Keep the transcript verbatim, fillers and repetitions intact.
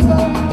Bye.